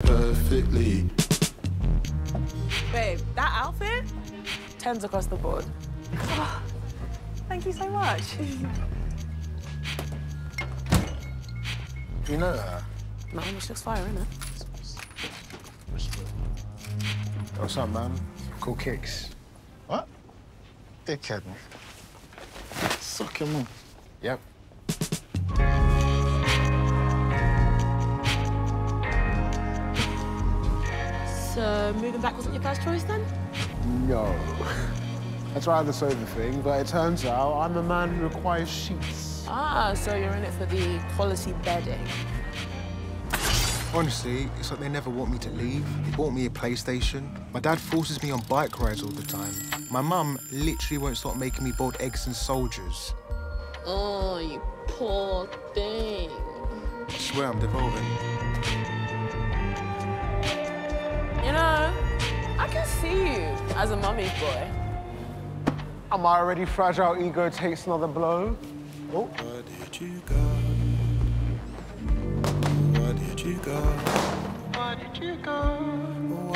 perfectly. Babe, that outfit? 10s across the board. Oh, thank you so much. You know that? No, which looks fire, innit? What's up, man? Cool kicks. What? Dickhead, man. Suck him up. Yep. So, moving back wasn't your first choice, then? No. I tried the sofa thing, but it turns out I'm a man who requires sheets. Ah, so you're in it for the quality bedding. Honestly, it's like they never want me to leave. They bought me a PlayStation. My dad forces me on bike rides all the time. My mum literally won't stop making me boiled eggs and soldiers. Oh, you poor thing. I swear I'm devolving. You know, I can see you as a mummy's boy. And my already fragile ego takes another blow. Oh. Where did you go? Where did you go? Where did you go?